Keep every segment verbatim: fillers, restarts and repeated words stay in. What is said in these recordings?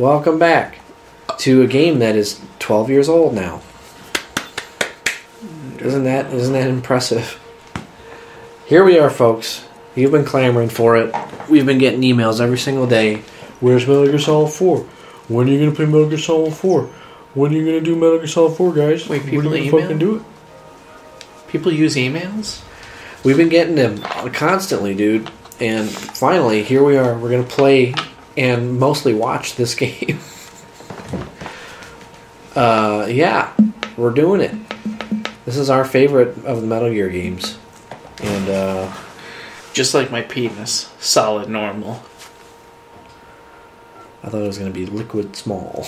Welcome back to a game that is twelve years old now. Isn't that isn't that impressive? Here we are, folks. You've been clamoring for it. We've been getting emails every single day. Where's Metal Gear Solid four? When are you gonna play Metal Gear Solid four? When are you gonna do Metal Gear Solid four, guys? Wait, people when are you gonna email? Fucking do it? People use emails? We've been getting them constantly, dude. And finally, here we are. We're gonna play and mostly watch this game. uh, yeah, we're doing it. This is our favorite of the Metal Gear games, and uh, just like my penis, solid normal. I thought it was gonna be liquid small.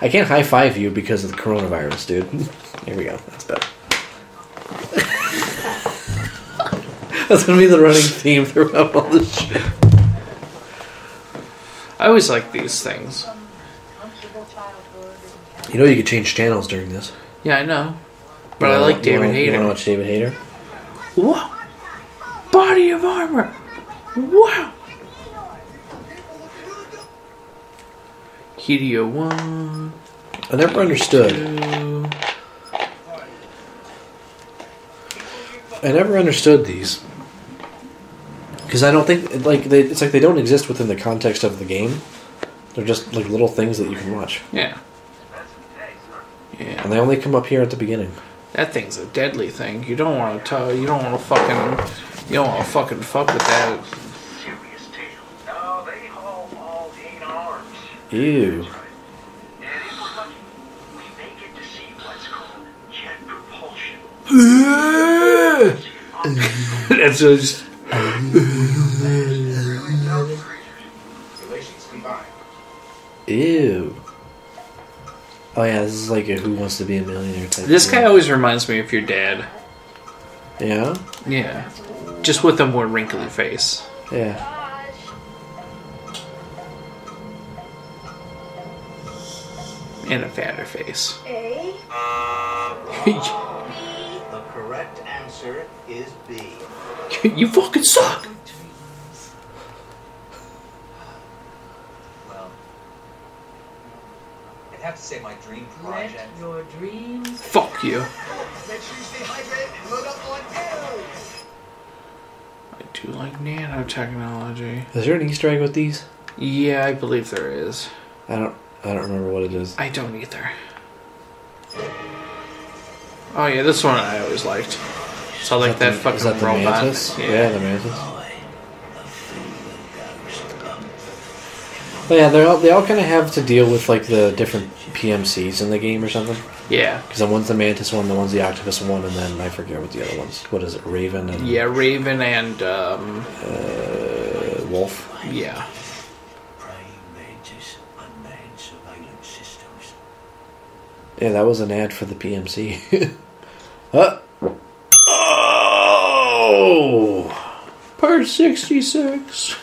I can't high five you because of the coronavirus, dude. Here we go. That's better. That's gonna be the running theme throughout all this shit. I always like these things. You know you could change channels during this. Yeah, I know. But you I like David Hayter. You want to watch David Hayter? Whoa! Body of armor! Wow! Hideo one. I never understood. Two. I never understood these. Because I don't think, like, they, it's like they don't exist within the context of the game. They're just, like, little things that you can watch. Yeah. Yeah. And they only come up here at the beginning. That thing's a deadly thing. You don't want to, you don't want to fucking, you don't want to fucking fuck with that. Ew. That's just. Ew. Oh yeah, this is like a Who Wants to Be a Millionaire type. This guy always reminds me of your dad. Yeah? Yeah. Just with a more wrinkly face. Yeah. And a fatter face. A? The correct answer is B. You fucking suck! I have to say my dream project. Let your dreams. Fuck you. Make sure you stay hydrated and load up on arrows. I do like nanotechnology. Is there an Easter egg with these? Yeah, I believe there is. I don't. I don't remember what it is. I don't either. Oh yeah, this one I always liked. So I like that, that the, fucking is that the robot. Mantis? Yeah. yeah, the mantis. But yeah, they all they all kind of have to deal with like the different P M Cs in the game or something. Yeah, because the one's the mantis one, the one's the octopus one, and then I forget what the other one's. What is it? Raven and yeah, Raven and um, uh, Wolf. Yeah. Yeah, that was an ad for the P M C. uh. Oh, part sixty-six.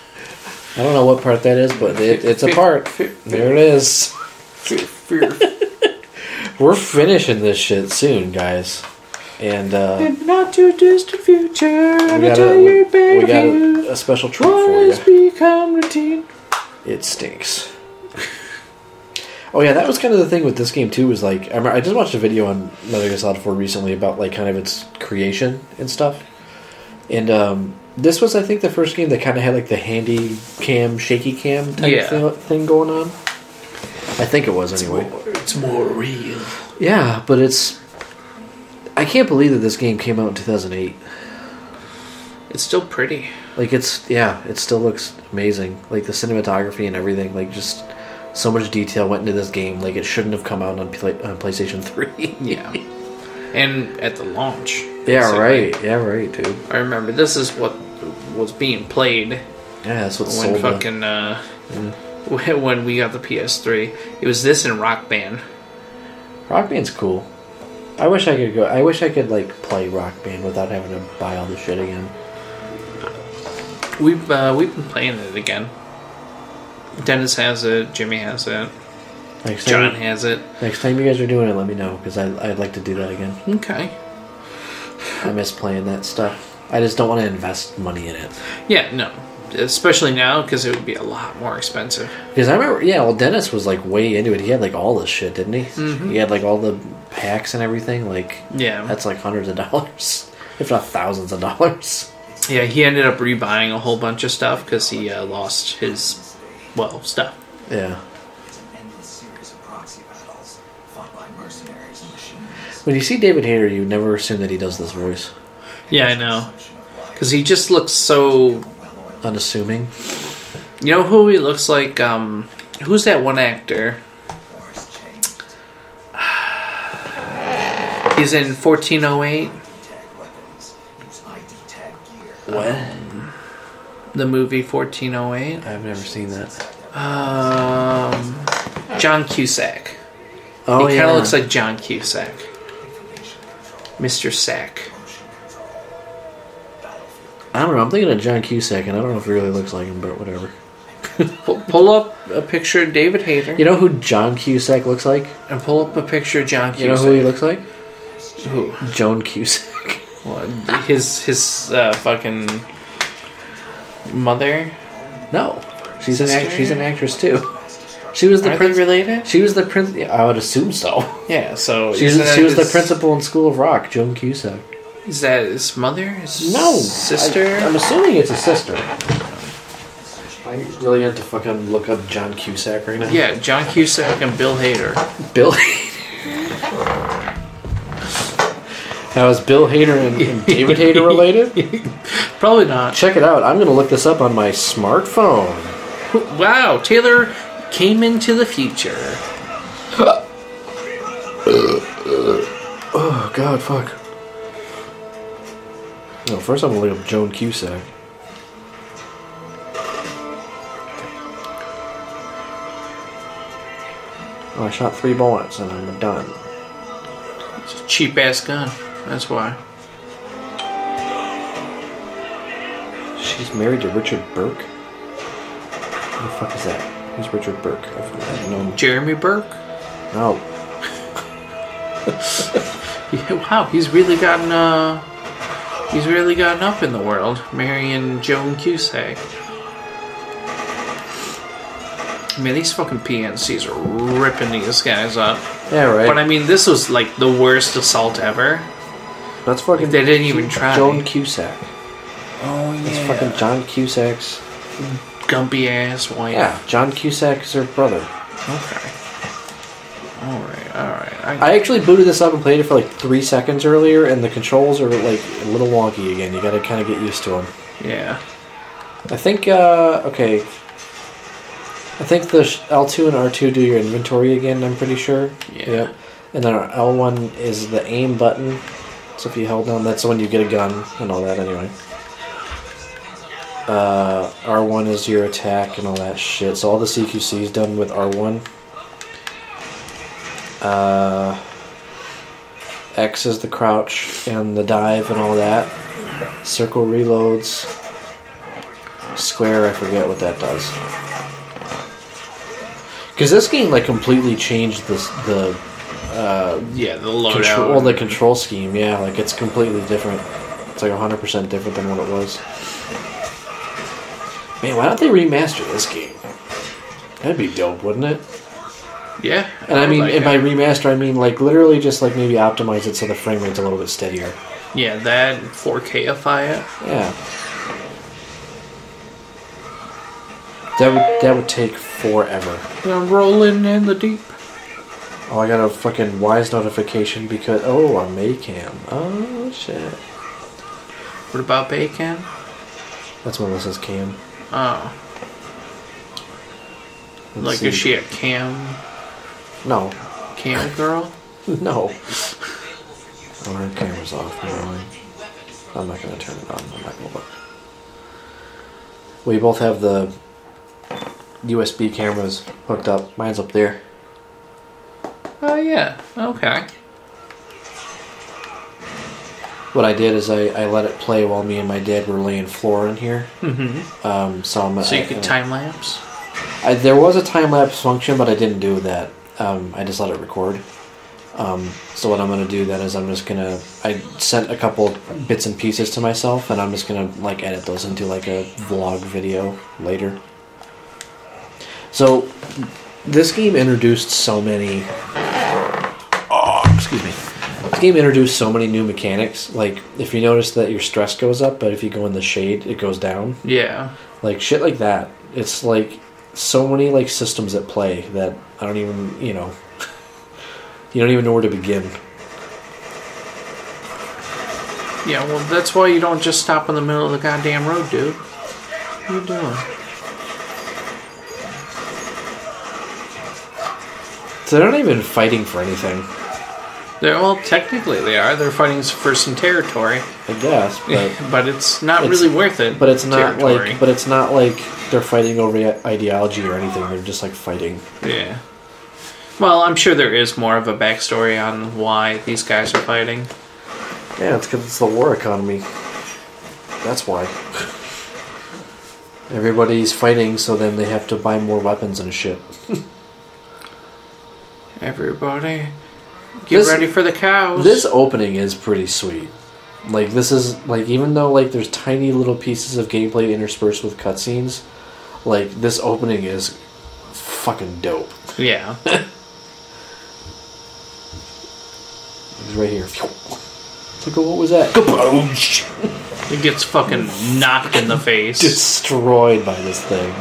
I don't know what part that is, but it, it's a part. There it is. We're finishing this shit soon, guys. And uh, in not too distant future, I'm gonna tell you, baby. We got a, a special treat for you. What has become routine? It stinks. Oh yeah, that was kind of the thing with this game too. Was like I, remember, I just watched a video on Metal Gear Solid four recently about like kind of its creation and stuff, and. um... This was, I think, the first game that kind of had like the handy cam, shaky cam type yeah. th thing going on. I think it was, it's anyway. More, it's more real. Yeah, but it's... I can't believe that this game came out in two thousand eight. It's still pretty. Like, it's... Yeah, it still looks amazing. Like, the cinematography and everything. Like, just so much detail went into this game. Like, it shouldn't have come out on, play on PlayStation three. Yeah. And at the launch. Yeah, right. Yeah, right, dude. I remember this is what was being played. Yeah, that's what when sold fucking uh, yeah. when we got the P S three. It was this and Rock Band. Rock Band's cool. I wish I could go. I wish I could like play Rock Band without having to buy all the shit again. We've uh, we've been playing it again. Dennis has it. Jimmy has it. Next John time, has it. Next time you guys are doing it, let me know because I I'd like to do that again. Okay. I miss playing that stuff. I just don't want to invest money in it. Yeah, no. especially now, because it would be a lot more expensive. Because I remember, yeah, well, Dennis was like way into it. He had like all this shit, didn't he? Mm-hmm. He had like all the packs and everything. Like, yeah, that's like hundreds of dollars, if not thousands of dollars. Yeah, he ended up rebuying a whole bunch of stuff because he uh, lost his, well, stuff. Yeah. When you see David Hayter, you never assume that he does this voice. Yeah, I know. Because he just looks so unassuming. You know who he looks like? Um, who's that one actor? He's in fourteen oh eight. What? Um, the movie fourteen oh eight? I've never seen that. Um, John Cusack. Oh, he yeah. kind of looks like John Cusack. Mister Sack. I don't know. I'm thinking of John Cusack, and I don't know if he really looks like him, but whatever. Pull up a picture of David Hayter. You know who John Cusack looks like? And pull up a picture of John Cusack. You know who he looks like? Who? Joan Cusack. Well, his his uh, fucking mother? No. She's Sister? an act she's an actress too. She was the prince related? She was the prince. Yeah, I would assume so. Yeah, so she was his... the principal in School of Rock, Joan Cusack. Is that his mother? His no, sister. I, I'm assuming it's a sister. I really had to fucking look up John Cusack right now. Yeah, John Cusack and Bill Hader. Bill. Now is Bill Hader and, and David Hayter related? Probably not. Check it out. I'm gonna look this up on my smartphone. Wow, Taylor came into the future. Oh god, fuck. No, first I'm gonna look up Joan Cusack. Oh, I shot three bullets and I'm done. It's a cheap ass gun. That's why. She's married to Richard Burke? Who the fuck is that? Who's Richard Burke? I've known Jeremy Burke? No. Yeah, wow, he's really gotten uh, he's really gotten up in the world, marrying Joan Cusack. I mean, these fucking P N Cs are ripping these guys up. Yeah, right. But I mean, this was like the worst assault ever. That's fucking. They didn't even try. Joan Cusack. Oh yeah. That's fucking John Cusack's. Mm. Gumpy ass wife. Yeah, John Cusack is her brother. Okay. Alright, alright. I, I actually booted this up and played it for like three seconds earlier, and the controls are like a little wonky again. You gotta kind of get used to them. Yeah. I think, uh, okay. I think the L two and R two do your inventory again, I'm pretty sure. Yeah. Yep. And then our L one is the aim button. So if you hold down, that's when you get a gun and all that anyway. Uh, R one is your attack and all that shit. So all the C Q C is done with R one. Uh, X is the crouch and the dive and all that. Circle reloads. Square, I forget what that does. Because this game like completely changed this, the uh, yeah the loadout control, well, the control scheme. Yeah, like it's completely different. It's like one hundred percent different than what it was. Man, why don't they remaster this game? That'd be dope, wouldn't it? Yeah. And I mean, and by remaster, I mean like literally just like maybe optimize it so the frame rate's a little bit steadier. Yeah, that four K-ify it. Yeah. That would that would take forever. I'm rolling in the deep. Oh, I got a fucking Wise notification because oh, I'm Maycam. Oh shit. What about Baycam? That's Melissa's cam. Oh. Let's like, see. Is she a cam? No. Cam girl? No. Oh, her camera's off, really. I'm not going to turn it on. I'm not going to look. We both have the U S B cameras hooked up. Mine's up there. Oh, yeah. Okay. What I did is I, I let it play while me and my dad were laying floor in here. Mm-hmm. Um, so I'm, so you I, could time-lapse? There was a time-lapse function, but I didn't do that. Um, I just let it record. Um, so what I'm going to do then is I'm just going to, I sent a couple bits and pieces to myself, and I'm just going to like edit those into like a vlog video later. So this game introduced so many, oh, excuse me, this game introduced so many new mechanics. Like, if you notice that your stress goes up, but if you go in the shade, it goes down. Yeah. Like, shit like that. It's like so many like systems at play that I don't even, you know... You don't even know where to begin. Yeah, well, that's why you don't just stop in the middle of the goddamn road, dude. What are you doing? So they're not even fighting for anything. They're, well, technically they are. They're fighting for some territory. I guess, but... but it's not it's, really worth it. But it's not territory. like... But it's not like they're fighting over ideology or anything. They're just, like, fighting. Yeah. Well, I'm sure there is more of a backstory on why these guys are fighting. Yeah, it's because it's the war economy. That's why. Everybody's fighting, so then they have to buy more weapons and shit. Everybody, get this, ready for the cows. This opening is pretty sweet. Like, this is, like, even though, like, there's tiny little pieces of gameplay interspersed with cutscenes, like, this opening is fucking dope. Yeah. He's right here. It's like, what was that? Kaboom! It gets fucking knocked in the face. Destroyed by this thing.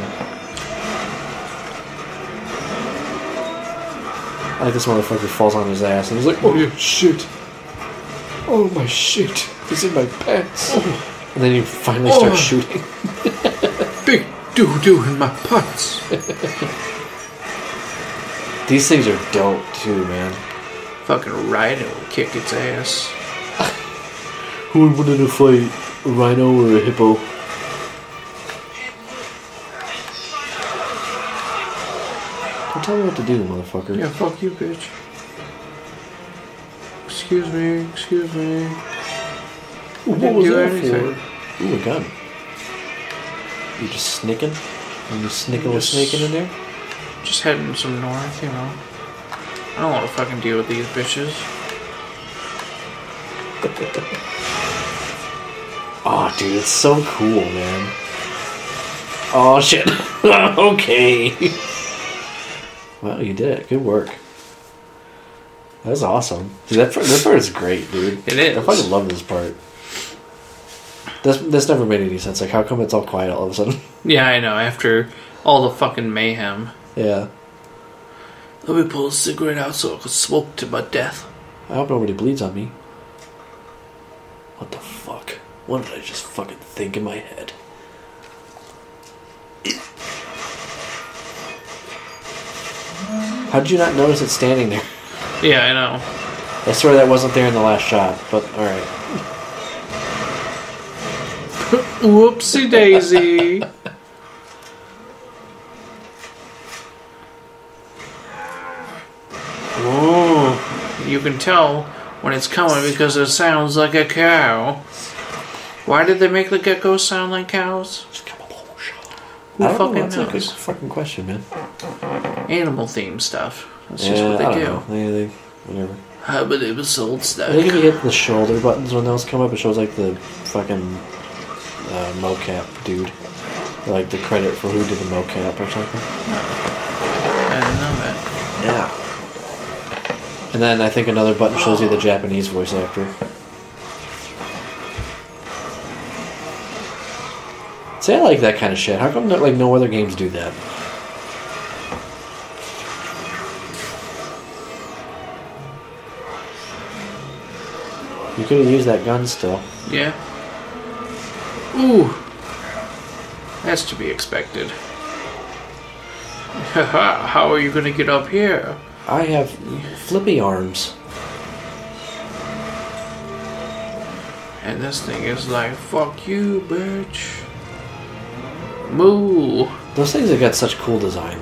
I like this motherfucker falls on his ass and he's like, oh yeah, shit. Oh my shit. It's in my pants. Oh. And then you finally start oh. shooting. Big doo-doo in my pants. These things are dope too, man. Fucking rhino will kick its ass. Who would want to fight a rhino or a hippo? Don't tell me what to do, motherfucker. Yeah, fuck you, bitch. Excuse me, excuse me. Ooh, what was that for? Ooh, a gun. You just snicking? And you snicking with snaking in there? Just heading some north, you know. I don't want to fucking deal with these bitches. Oh, dude, it's so cool, man. Oh, shit. Okay. Well, you did it. Good work. That was awesome. Dude, that part, that part is great, dude. It is. I fucking love this part. This, this never made any sense. Like, how come it's all quiet all of a sudden? Yeah, I know. After all the fucking mayhem. Yeah. Let me pull a cigarette out so I can smoke to my death. I hope nobody bleeds on me. What the fuck? What did I just fucking think in my head? How did you not notice it standing there? Yeah, I know. I swear that wasn't there in the last shot, but alright. Whoopsie daisy. You can tell when it's coming because it sounds like a cow. Why did they make the geckos sound like cows? Who I fucking know, that's knows? That's a good fucking question, man. Animal theme stuff. That's yeah, just what they I don't do. Know. They, they, whatever. How about it was sold stuff? I think if you hit the shoulder buttons when those come up, it shows like the fucking uh, mocap dude, or, like the credit for who did the mocap or something. I didn't know that. Yeah. And then I think another button shows you the Japanese voice actor. See, I like that kind of shit. How come like no other games do that? You could have used that gun still. Yeah. Ooh. That's to be expected. Haha, how are you gonna get up here? I have flippy arms. And this thing is like, fuck you, bitch. Moo. Those things have got such cool design.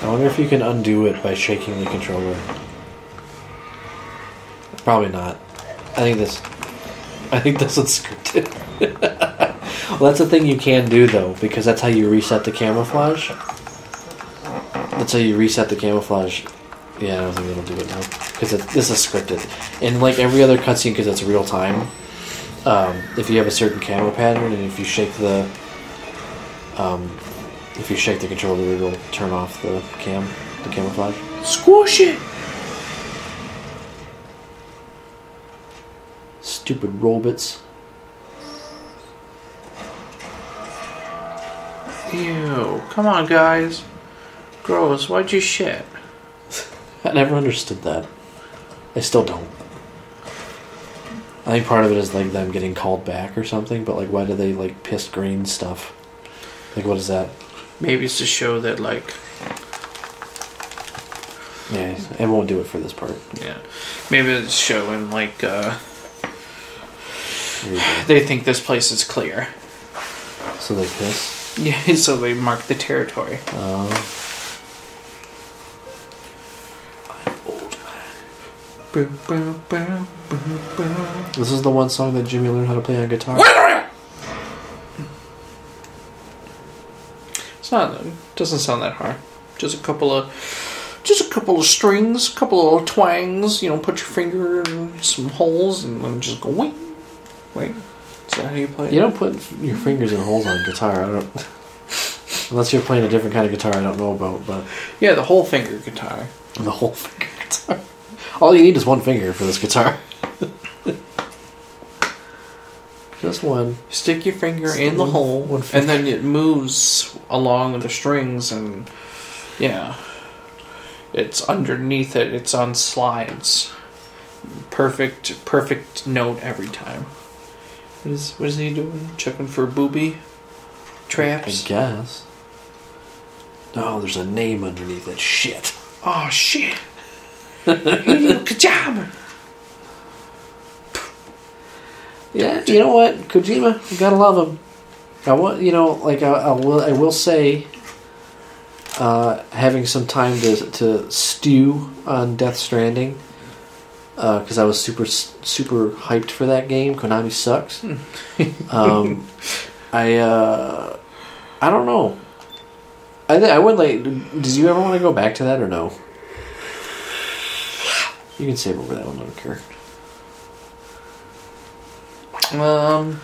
I wonder if you can undo it by shaking the controller. Probably not. I think this. I think that's unscripted. Well, that's a thing you can do, though, because that's how you reset the camouflage. That's how you reset the camouflage. Yeah, I don't think it'll do it now. Because this is scripted. And like every other cutscene, because it's real time, um, if you have a certain camo pattern, and if you shake the... Um, if you shake the controller, it'll turn off the cam, the camouflage. Squash it! Stupid robots. Ew, come on, guys. Gross, why'd you shit? I never understood that. I still don't. I think part of it is like them getting called back or something, but like why do they like piss green stuff? Like what is that? Maybe it's to show that like... Yeah, it won't do it for this part. Yeah. Maybe it's showing like uh... they think this place is clear. So they piss? Yeah, so they mark the territory. Oh. Uh... This is the one song that Jimmy learned how to play on guitar. It's not. It doesn't sound that hard. Just a couple of, just a couple of strings, a couple of twangs. You know, put your finger in some holes and just go wing, wing. Is that how you play? You don't put your fingers in holes on guitar. I don't. Unless you're playing a different kind of guitar, I don't know about. But yeah, the whole finger guitar. The whole finger guitar. All you need is one finger for this guitar. Just one. Stick your finger Stick in the hole, and then it moves along the strings, and yeah, it's underneath it. It's on slides. Perfect, perfect note every time. What is what is he doing? Checking for booby traps? I guess. No, oh, there's a name underneath it. Shit. Oh shit. Kojima. Yeah, you know what, Kojima, you gotta love him. I want, you know, like I, I will. I will say, uh, having some time to to stew on Death Stranding, because uh, I was super super hyped for that game. Konami sucks. um, I uh, I don't know. I th I would like. Did you ever want to go back to that or no? You can save over that one, I don't care. Um,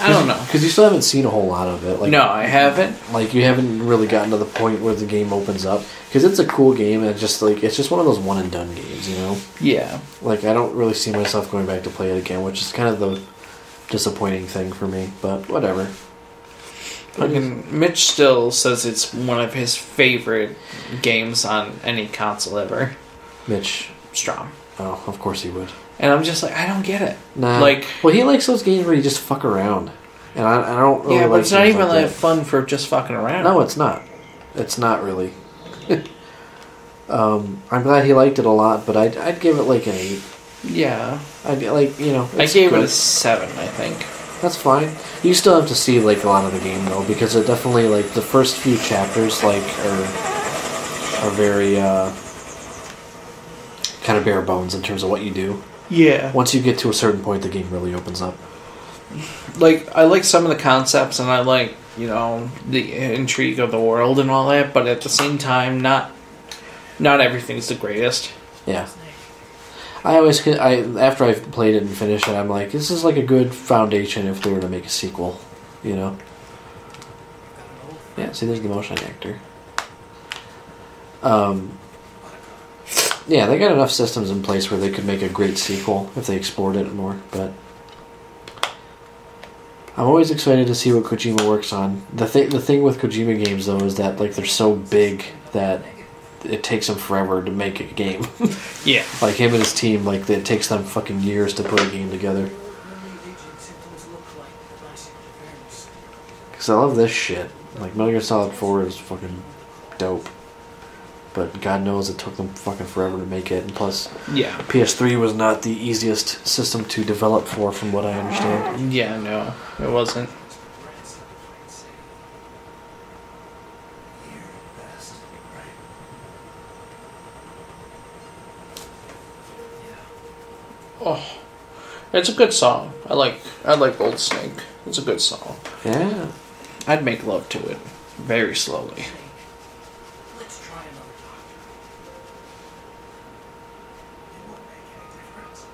I don't know. Because you still haven't seen a whole lot of it. Like, no, I haven't. Like, you haven't really gotten to the point where the game opens up. Because it's a cool game, and it's just, like, it's just one of those one-and-done games, you know? Yeah. Like, I don't really see myself going back to play it again, which is kind of the disappointing thing for me, but whatever. I mean, Mitch still says it's one of his favorite games on any console ever. Mitch Strom. Oh, of course he would. And I'm just like, I don't get it. Nah. Like, well, he likes those games where you just fuck around, and I, I don't. Really yeah, but like it's not even like, like fun for just fucking around. No, it's not. It's not really. um, I'm glad he liked it a lot, but I'd, I'd give it like an eight. Yeah, I'd like you know. I gave good. it a seven, I think. That's fine. You still have to see like a lot of the game though, because it definitely like the first few chapters like are are very. Uh, kind of bare bones in terms of what you do. Yeah. Once you get to a certain point, the game really opens up. Like, I like some of the concepts, and I like, you know, the intrigue of the world and all that, but at the same time, not not everything's the greatest. Yeah. I always, I after I've played it and finished it, I'm like, this is like a good foundation if they were to make a sequel, you know? Yeah, see, there's the motion actor. Um... Yeah, they got enough systems in place where they could make a great sequel if they explored it more, but... I'm always excited to see what Kojima works on. The, th the thing with Kojima games, though, is that like they're so big that it takes them forever to make a game. Yeah. Like, him and his team, like it takes them fucking years to put a game together. Because I love this shit. Like, Metal Gear Solid four is fucking dope. But God knows it took them fucking forever to make it. And plus, yeah. P S three was not the easiest system to develop for, from what I understand. Yeah, no, it wasn't. Oh, It's a good song. I like I like Old Snake. It's a good song. Yeah. I'd make love to it. Very slowly. Let's try another doctor. It wouldn't make any difference.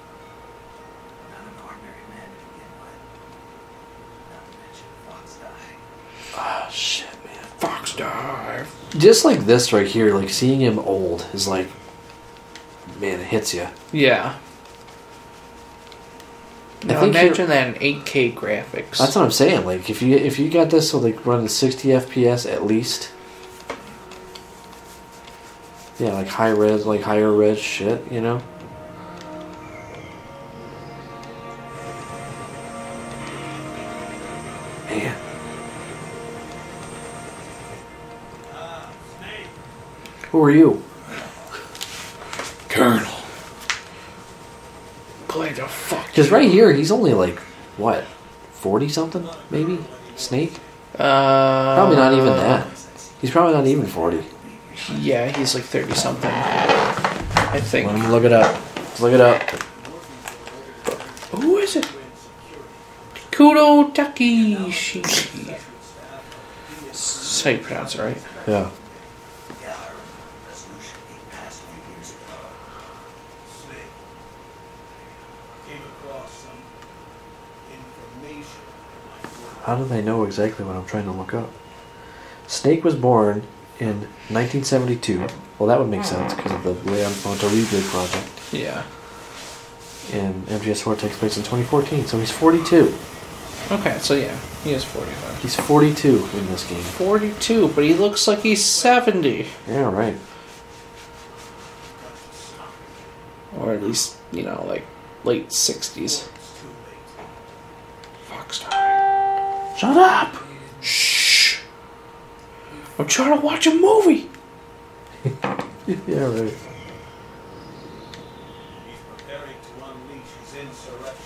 Not an ordinary man to begin with. Not to mention Fox died. Ah, shit, man. Fox died. Just like this right here, like seeing him old is like, man, it hits you. Yeah. Now imagine that in eight K graphics. That's what I'm saying. Like if you if you got this so like running sixty F P S at least. Yeah, like high res, like higher res shit, you know. Man. Uh, Snake. Who are you? Colonel. Because right here, he's only like, what, forty something, maybe? Snake? Uh, probably not even that. He's probably not even forty. Yeah, he's like thirty something, I think. Let me look it up. Look it up. Who is it? Kudo Takashi. That's how you pronounce it, right? Yeah. How do they know exactly what I'm trying to look up? Snake was born in nineteen seventy-two. Well, that would make sense because of the Leon Fontaribia project. Yeah. And M G S four takes place in twenty fourteen, so he's forty-two. Okay, so yeah, he is forty-five. He's forty-two in this game. forty-two, but he looks like he's seventy. Yeah, right. Or at least, you know, like late sixties. Foxstar. Shut up! Shh! I'm trying to watch a movie! Yeah, right. He's preparing to unleash his insurrection.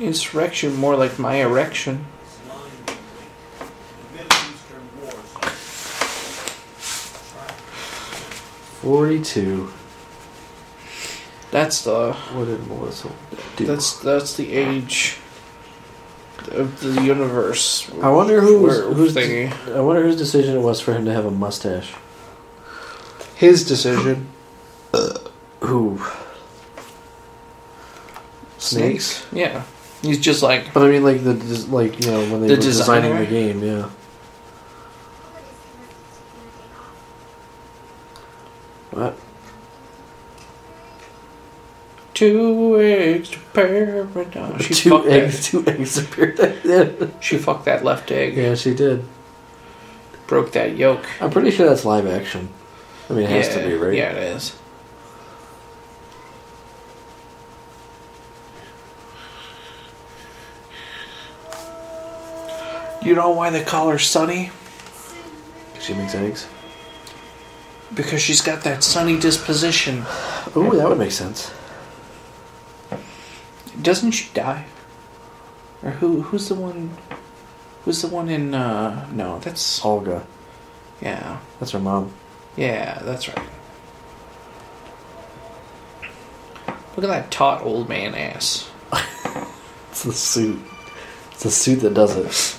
Insurrection, more like my erection. forty-two. That's the... What did Melissa do? That's, that's the age... of the universe. I wonder who's, who's thingy. I wonder whose decision it was for him to have a mustache. His decision. Who? Snakes? Yeah. He's just like. But I mean, like the like you know when they the were designer. Designing the game, yeah. What? Two eggs to paradise. She two eggs, that. two eggs to paradise. She fucked that left egg. Yeah, she did. Broke that yolk. I'm pretty sure that's live action. I mean, it yeah, has to be, right? Yeah, it is. You know why they call her Sunny? Because she makes eggs. Because she's got that sunny disposition. Ooh, that would make sense. Doesn't she die? Or who? Who's the one? Who's the one in? Uh, no, that's Olga. Yeah, that's her mom. Yeah, that's right. Look at that taut old man ass. It's the suit. It's the suit that does it.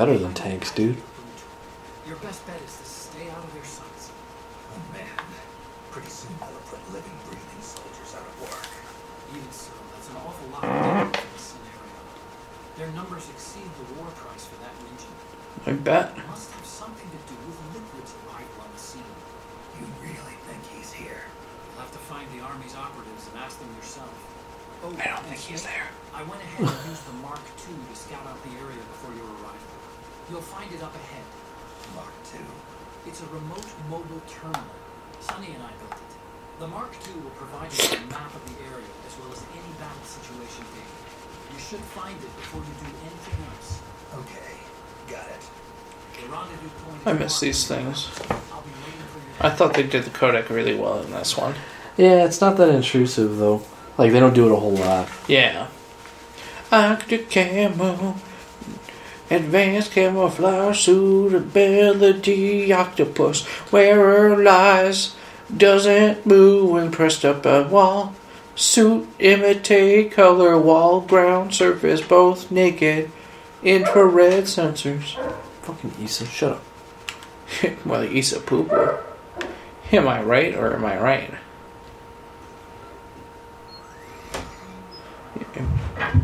Better than tanks, dude. Your best bet is to stay out of their sights. Oh man, pretty soon they'll put living, breathing soldiers out of work. Even so, that's an awful lot of damage in this scenario. Their numbers exceed the war price for that region. I bet. It must have something to do with Liquid's arrival on the scene. You really think he's here? You'll have to find the army's operatives and ask them yourself. Oh, I don't think he's there. I went ahead and used the Mark two to scout out the area before your arrival. You'll find it up ahead. Mark two? It's a remote mobile terminal. Sunny and I built it. The Mark two will provide you with a map of the area as well as any battle situation data. You should find it before you do anything else. Okay, got it. I miss these things. I thought they did the codec really well in this one. Yeah, it's not that intrusive, though. Like, they don't do it a whole lot. Yeah. Arctic camo, advanced camouflage, suitability, octopus, wearer lies, doesn't move when pressed up a wall, suit, imitate, color, wall, ground, surface, both naked, infrared sensors. Fucking Issa, shut up. Well, Issa pooper. Am I right or am I right?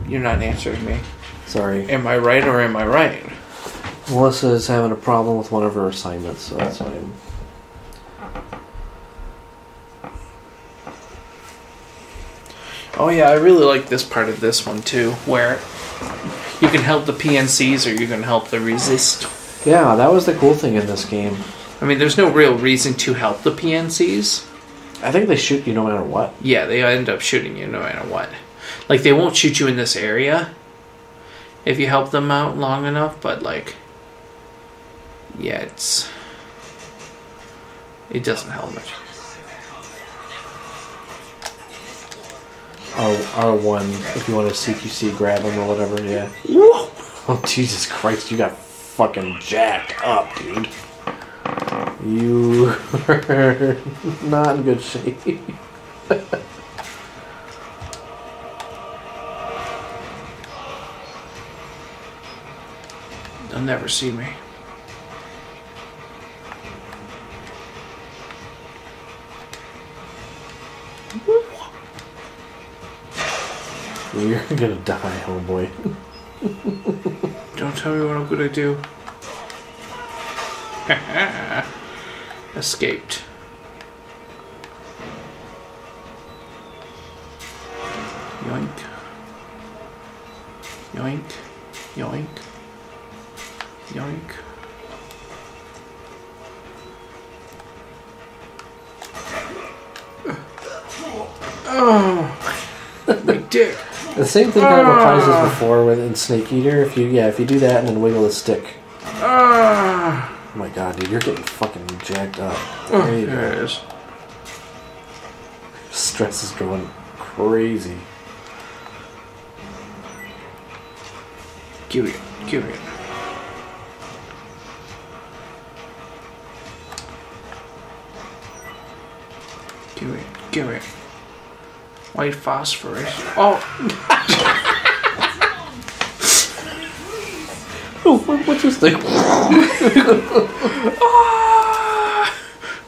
You're not answering me. Sorry. Am I right or am I right? Melissa is having a problem with one of her assignments, so that's fine. Oh yeah, I really like this part of this one too, where you can help the P N Cs or you can help the Resist. Yeah, that was the cool thing in this game. I mean, there's no real reason to help the P N Cs. I think they shoot you no matter what. Yeah, they end up shooting you no matter what. Like, they won't shoot you in this area if you help them out long enough, but, like, yeah, it's... It doesn't help much. R one, if you want to C Q C, grab him or whatever, yeah. Whoa! Oh, Jesus Christ, you got fucking jacked up, dude. You are not in good shape. They'll never see me. You're gonna die, homeboy. Don't tell me what I'm gonna do. Escaped. Yoink. Yoink. Yoink. Yoink. Oh, my dick. The same thing kind of applies as before with in Snake Eater. If you yeah, if you do that and then wiggle the stick. Uh, oh my god, dude, you're getting fucking jacked up. There oh, you there go. It is. Stress is going crazy. Give it, give it. Give it, give it. White phosphorus. Oh! Oh, what's this thing? Ah!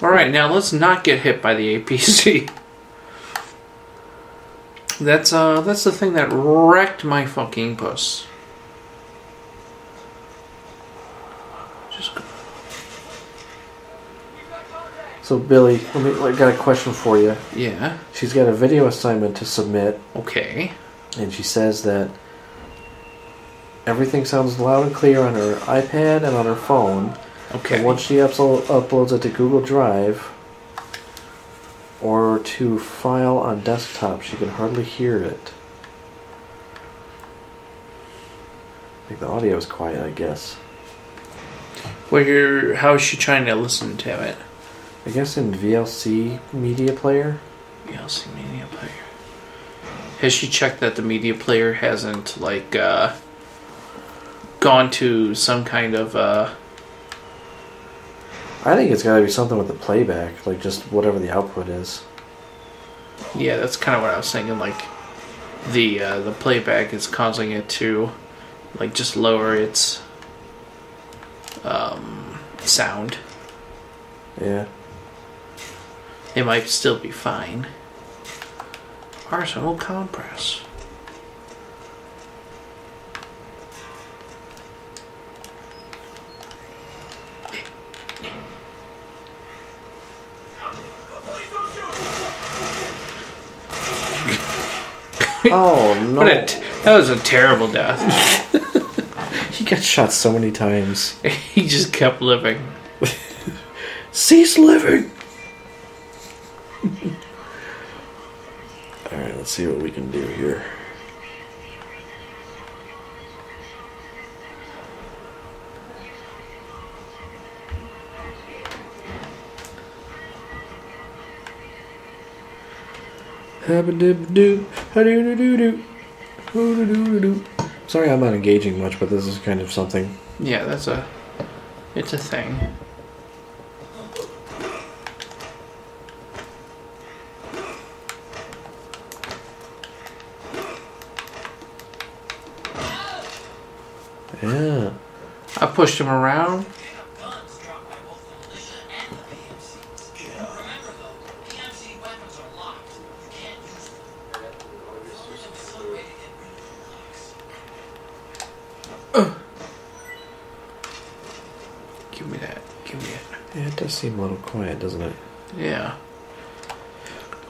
Alright, now let's not get hit by the A P C. That's, uh, that's the thing that wrecked my fucking puss. Just go. So Billy, let me, I got a question for you. Yeah. She's got a video assignment to submit. Okay. And she says that everything sounds loud and clear on her iPad and on her phone. Okay. And once she uplo uploads it to Google Drive or to file on desktop, she can hardly hear it. I think the audio is quiet, I guess. Well, you're, how is she trying to listen to it? I guess in V L C media player. V L C media player. Has she checked that the media player hasn't like uh, gone to some kind of? Uh... I think it's got to be something with the playback, like just whatever the output is. Yeah, that's kind of what I was thinking. Like the uh, the playback is causing it to like just lower its um, sound. Yeah. It might still be fine. Arsenal compress. Oh no! What a t that was a terrible death. He got shot so many times. He just kept living. Cease living. Let's see what we can do here. Sorry, I'm not engaging much, but this is kind of something. Yeah, that's a... it's a thing. Yeah. I pushed him around. Seem a little quiet, doesn't it? Yeah.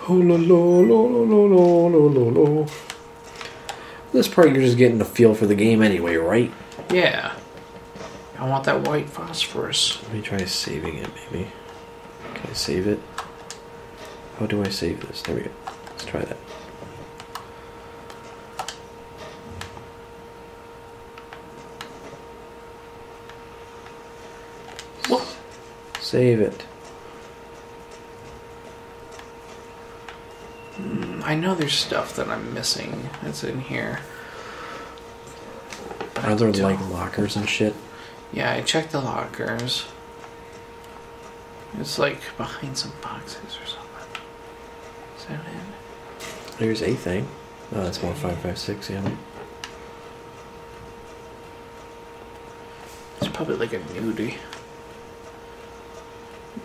Oh, lo, lo, lo, lo, lo, lo, lo. This part you're just getting a feel for the game anyway, right? Yeah. I want that white phosphorus. Let me try saving it, maybe. Can I save it? How do I save this? There we go. Let's try that. Save it. Mm, I know there's stuff that I'm missing that's in here. Are there like lockers and shit? Yeah, I checked the lockers. It's like behind some boxes or something. Is that it? There's a thing. Oh, that's more five five six, yeah. It's probably like a nudie.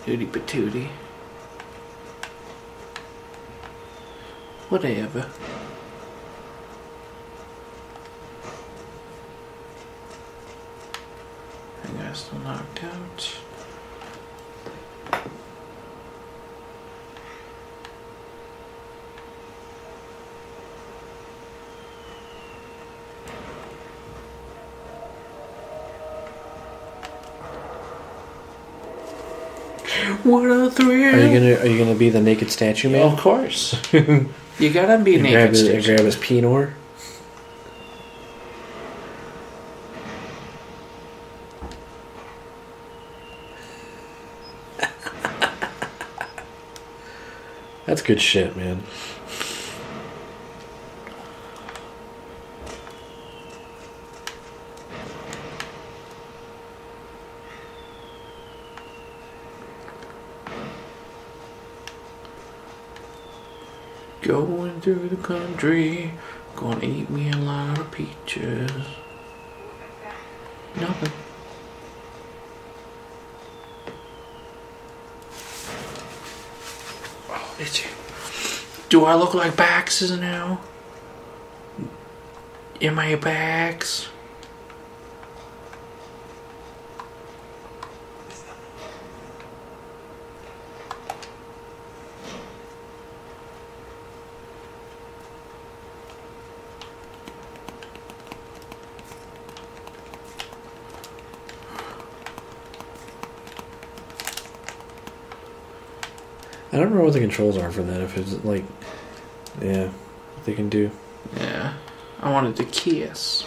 Duty patootie. Whatever. I got still knocked out. One of three. Are you gonna Are you gonna be the naked statue man? Of course. You gotta be and naked grab his, statue. And grab his Pinot. That's good shit, man. Going through the country, gonna eat me a lot of peaches. Nothing. Oh, did you? Do I look like Bax's now? Am I a Bax? I don't remember what the controls are for that. If it's like, yeah, what they can do. Yeah, I wanted to kiss,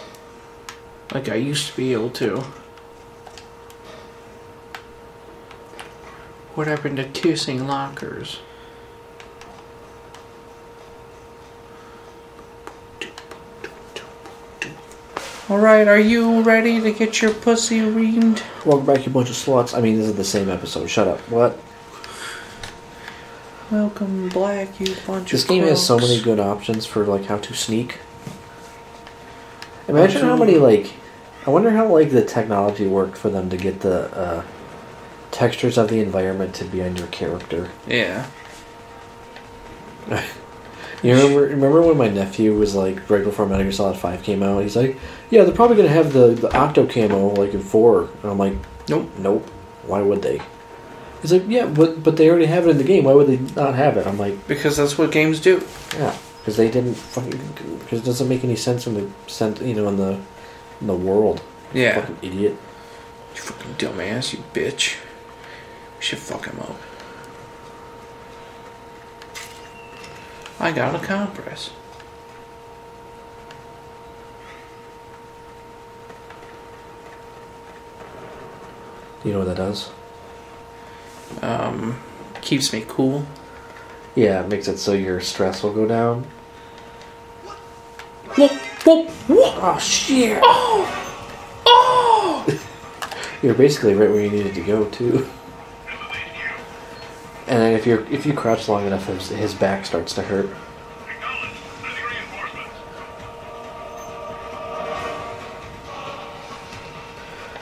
like I used to be able to. What happened to kissing lockers? All right, are you ready to get your pussy reamed? Welcome back, you bunch of sluts. I mean, this is the same episode. Shut up. What? Welcome, Black, you bunch this of This game crooks. Has so many good options for, like, how to sneak. Imagine how many, like... I wonder how, like, the technology worked for them to get the, uh... textures of the environment to be on your character. Yeah. You remember, remember when my nephew was, like, right before Metal Gear Solid five came out? He's like, yeah, they're probably going to have the, the Octo Camo, like, in four. And I'm like, nope. Nope. Why would they? He's like, yeah, but, but they already have it in the game. Why would they not have it? I'm like... Because that's what games do. Yeah, because they didn't fucking... Because it doesn't make any sense in the, you know, in the, in the world. Yeah. Fucking idiot. You fucking dumbass, you bitch. We should fuck him up. I got a compress. Do you know what that does? Um, keeps me cool. Yeah, it makes it so your stress will go down. Whoop, whoop, whoop. Oh, shit. Oh! Oh! You're basically right where you needed to go, too. And then if you if you crouch long enough, his, his back starts to hurt.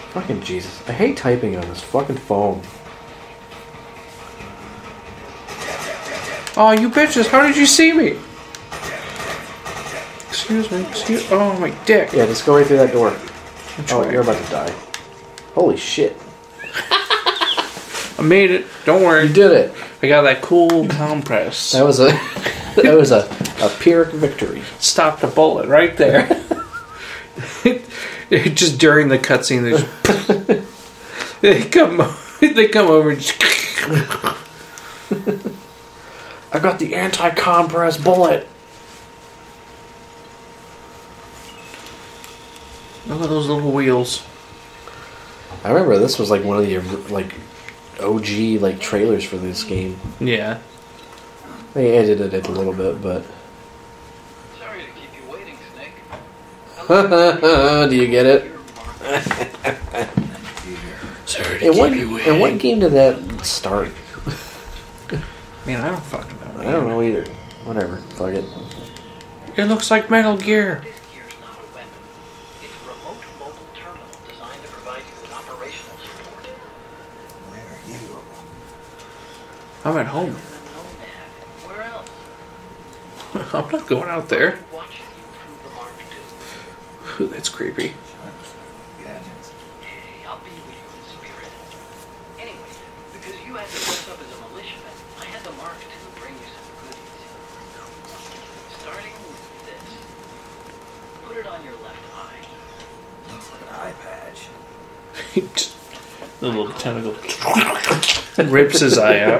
Fucking Jesus. I hate typing on this fucking phone. Oh, you bitches, how did you see me? Excuse me, excuse oh, my dick. Yeah, just go right through that door. I'm oh, you're about to die. Holy shit. I made it. Don't worry. You did it. I got that cool compress. That was a that was a, a Pyrrhic victory. Stopped a bullet right there. it, it, just during the cutscene, they just they come they come over and just I got the anti-compress bullet. Look at those little wheels. I remember this was like one of the like O G like trailers for this game. Yeah, they edited it a little bit, but. Sorry to keep you waiting, Snake. Do you get it? Sorry to and keep what, you waiting. And what game did that start? Man, I don't fucking know. I don't know either. Whatever. Fuck it. It looks like Metal Gear. I'm at home. I'm not going out there. Ooh, that's creepy. The little tentacle rips his eye out.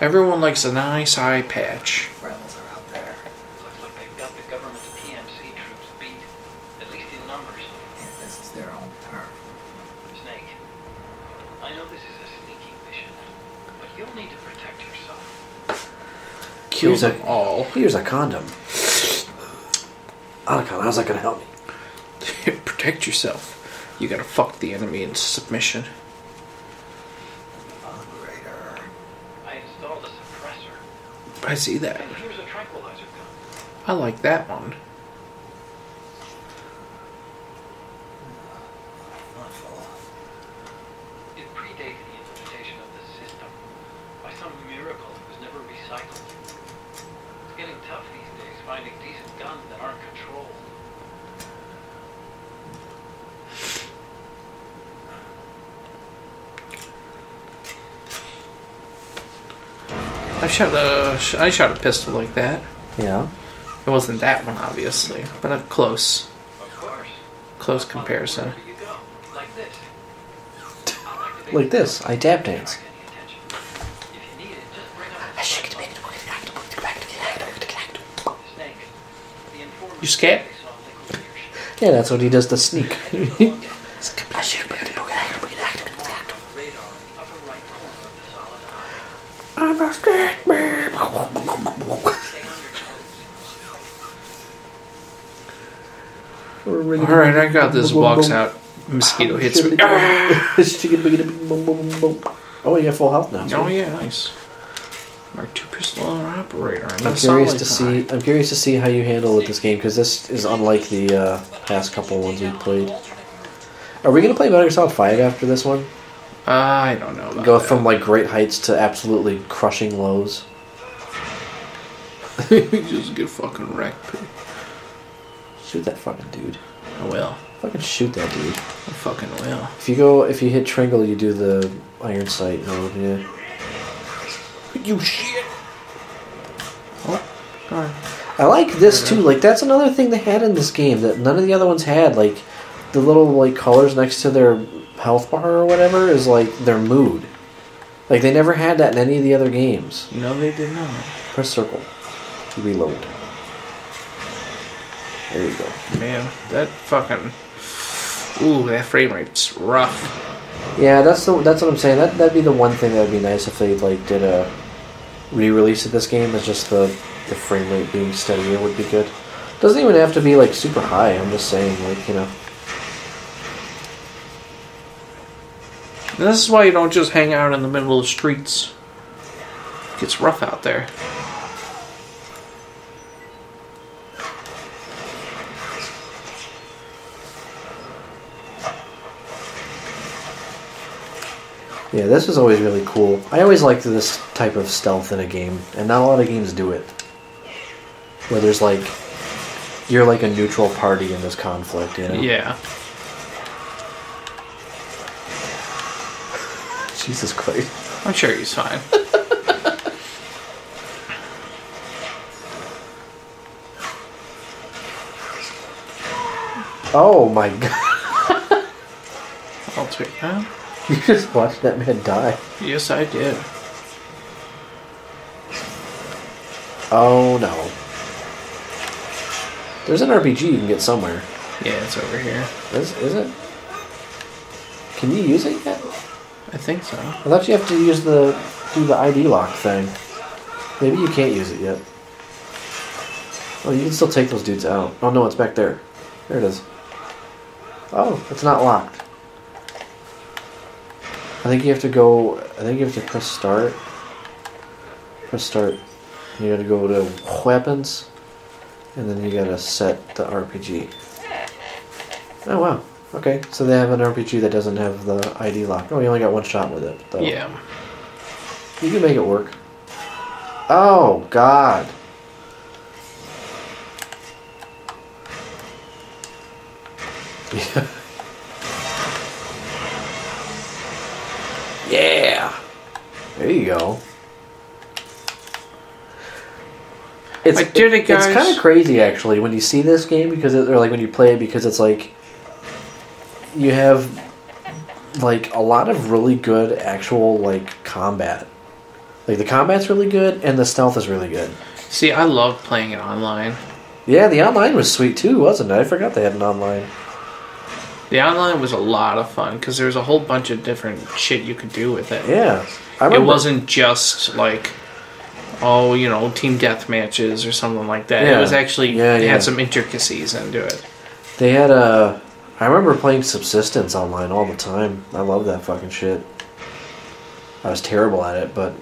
Everyone likes a nice eye patch. Here's a, all. Here's a condom. Otacon, how's that gonna help me? Protect yourself. You gotta fuck the enemy in submission. I installed a suppressor. I see that. And here's a tranquilizer gun. I like that one. It predated the implementation of the system. By some miracle, it was never recycled. It's getting tough these days, finding decent guns that aren't controlled. I shot a, I shot a pistol like that. Yeah. It wasn't that one, obviously, but a close. Of course. Close comparison. Like this. Like this. I tap dance. You scared? Yeah, that's what he does to sneak. I'm a scared man. Alright, I got this. Walks out. Mosquito hits me. Oh, you got full health now. Oh, yeah, nice. Mark two pistol operator. I'm, I'm curious to see. I'm curious to see how you handle with this game, because this is unlike the uh, past couple ones we played. Are we gonna play Metal Gear Solid five after this one? Uh, I don't know. About Go that. From like great heights to absolutely crushing lows. Just get fucking wrecked. Shoot that fucking dude. I will. Fucking shoot that dude. I fucking will. If you go, if you hit triangle, you do the iron sight mode. Yeah. You shit! Alright. I like this too. Like, that's another thing they had in this game that none of the other ones had. Like, the little, like, colors next to their health bar or whatever is, like, their mood. Like, they never had that in any of the other games. No, they did not. Press circle. Reload. There you go. Man, that fucking... Ooh, that frame rate's rough. Yeah, that's the, that's what I'm saying. That, that'd be the one thing that would be nice if they, like, did a re-release of this game, is just the, the frame rate being steadier would be good. Doesn't even have to be, like, super high. I'm just saying, like, you know. This is why you don't just hang out in the middle of the streets. It gets rough out there. Yeah, this is always really cool. I always liked this type of stealth in a game, and not a lot of games do it. Where there's like, you're like a neutral party in this conflict, you know? Yeah. Jesus Christ. I'm sure he's fine. Oh my god. I'll take that. You just watched that man die. Yes, I did. Oh, no. There's an R P G you can get somewhere. Yeah, it's over here. Is, is it? Can you use it yet? I think so. I thought you have to use the... do the I D lock thing. Maybe you can't use it yet. Oh, you can still take those dudes out. Oh, no, it's back there. There it is. Oh, it's not locked. I think you have to go, I think you have to press start. Press start. You gotta go to weapons, and then you gotta set the R P G. Oh wow, okay. So they have an R P G that doesn't have the I D lock. Oh, you only got one shot with it, though. Yeah. You can make it work. Oh, God. Yeah. Yeah! There you go. It's, I did it, guys. It's kind of crazy, actually, when you see this game, because it, or like when you play it, because it's like you have like a lot of really good actual like combat. Like the combat's really good, and the stealth is really good. See, I love playing it online. Yeah, the online was sweet too, wasn't it? I forgot they had an online. The online was a lot of fun because there was a whole bunch of different shit you could do with it. Yeah, I remember. It wasn't just like, oh, you know, team death matches or something like that. Yeah. It was actually yeah, they yeah. had some intricacies into it. They had a. I remember playing Subsistence online all the time. I love that fucking shit. I was terrible at it, but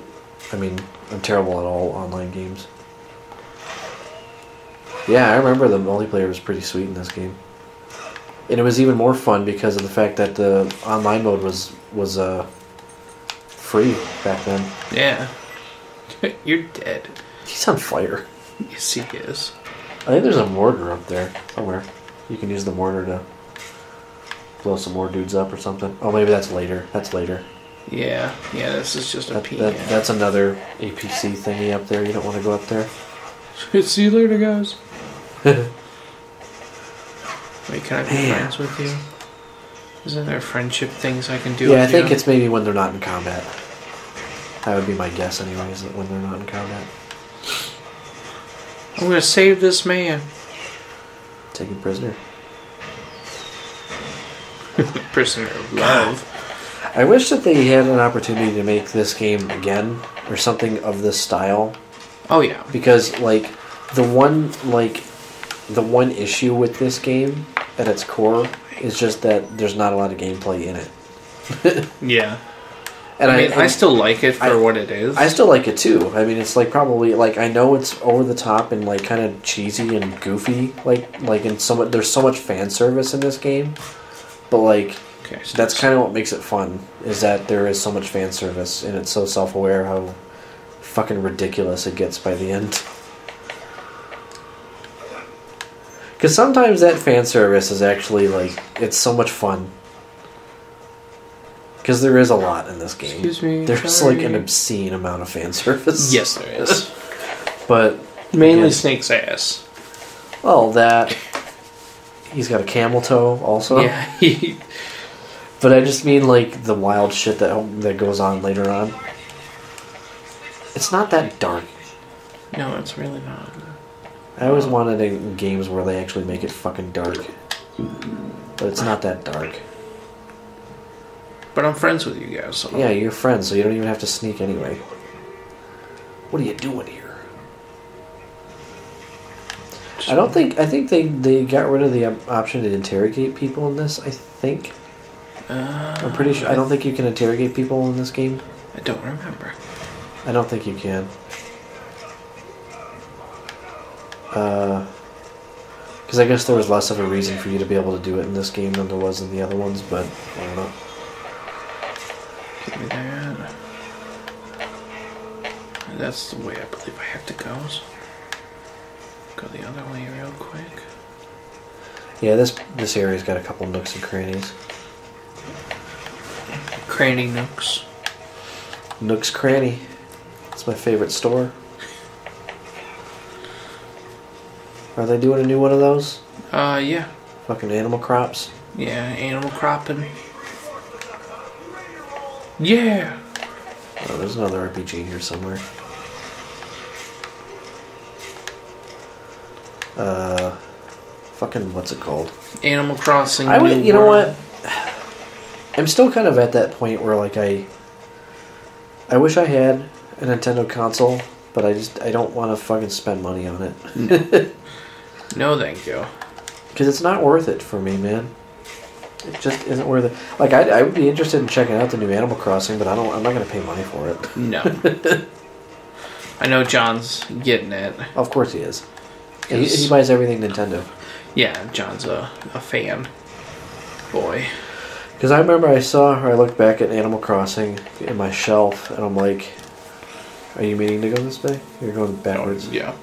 I mean, I'm terrible at all online games. Yeah, I remember the multiplayer was pretty sweet in this game. And it was even more fun because of the fact that the online mode was was uh, free back then. Yeah. You're dead. He's on fire. Yes, he is. I think there's a mortar up there somewhere. You can use the mortar to blow some more dudes up or something. Oh, maybe that's later. That's later. Yeah. Yeah, this is just a that, P. That, yeah. That's another A P C thingy up there. You don't want to go up there. See you later, guys. Wait, can I be yeah. friends with you? Isn't there friendship things I can do yeah, with you? Yeah, I think you? It's maybe when they're not in combat. That would be my guess anyway, is that when they're not in combat. I'm going to save this man. Take him prisoner. Prisoner of love. I wish that they had an opportunity to make this game again, or something of this style. Oh, yeah. Because, like, the one, like... The one issue with this game, at its core, is just that there's not a lot of gameplay in it. Yeah. And I mean, I, I still like it for I, what it is. I still like it, too. I mean, it's, like, probably, like, I know it's over-the-top and, like, kind of cheesy and goofy. Like, like in so much, there's so much fan service in this game. But, like, okay, so that's kind of what makes it fun, is that there is so much fan service, and it's so self-aware how fucking ridiculous it gets by the end. Because sometimes that fan service is actually, like, it's so much fun. Because there is a lot in this game. Excuse me. There's, sorry. Like, an obscene amount of fan service. Yes, there is. But Mainly because, Snake's ass. Well, that... He's got a camel toe also. Yeah. He... But I just mean, like, the wild shit that that goes on later on. It's not that dark. No, it's really not. I always wanted a, games where they actually make it fucking dark. But it's not that dark. But I'm friends with you guys. So yeah, you're friends, so you don't even have to sneak anyway. What are you doing here? Just I don't think... I think they, they got rid of the option to interrogate people in this, I think. Uh, I'm pretty sure... I don't think you can interrogate people in this game. I don't remember. I don't think you can. Uh... Because I guess there was less of a reason for you to be able to do it in this game than there was in the other ones, but I don't know. Give me that. That's the way I believe I have to go. So go the other way real quick. Yeah, this this area's got a couple nooks and crannies. Cranny nooks. Nooks Cranny. It's my favorite store. Are they doing a new one of those? Uh, yeah. Fucking animal crops? Yeah, animal cropping. Yeah! Oh, there's another R P G here somewhere. Uh... Fucking, what's it called? Animal Crossing. I would, you know what? I'm still kind of at that point where, like, I... I wish I had a Nintendo console, but I just, I don't want to fucking spend money on it. No, thank you. Because it's not worth it for me, man. It just isn't worth it. Like, I'd, I would be interested in checking out the new Animal Crossing, but I don't, I'm not going to pay money for it. No. I know John's getting it. Of course he is. He, he buys everything Nintendo. Yeah, John's a, a fan. Boy. Because I remember I saw, or I looked back at Animal Crossing in my shelf, and I'm like, are you meaning to go this way? You're going backwards. Oh, yeah.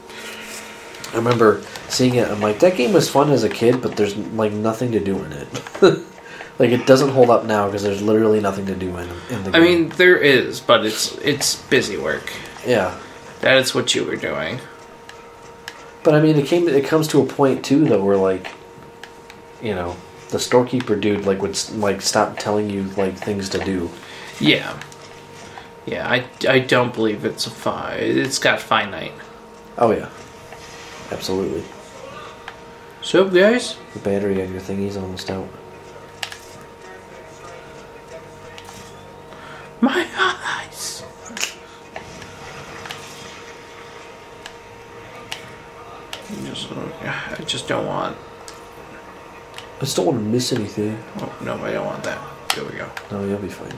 I remember seeing it, I'm like, that game was fun as a kid, but there's, like, nothing to do in it. Like, it doesn't hold up now because there's literally nothing to do in, in the game. I mean, there is, but it's it's busy work. Yeah. That is what you were doing. But, I mean, it came it comes to a point, too, though, where, like, you know, the storekeeper dude, like, would, like, stop telling you, like, things to do. Yeah. Yeah, I, I don't believe it's a fi... It's got finite. Oh, yeah. Absolutely. So, guys? The battery on your thingy's almost out. My eyes! Just, I just don't want... I just don't want to miss anything. Oh, no, I don't want that. There we go. No, you'll be fine.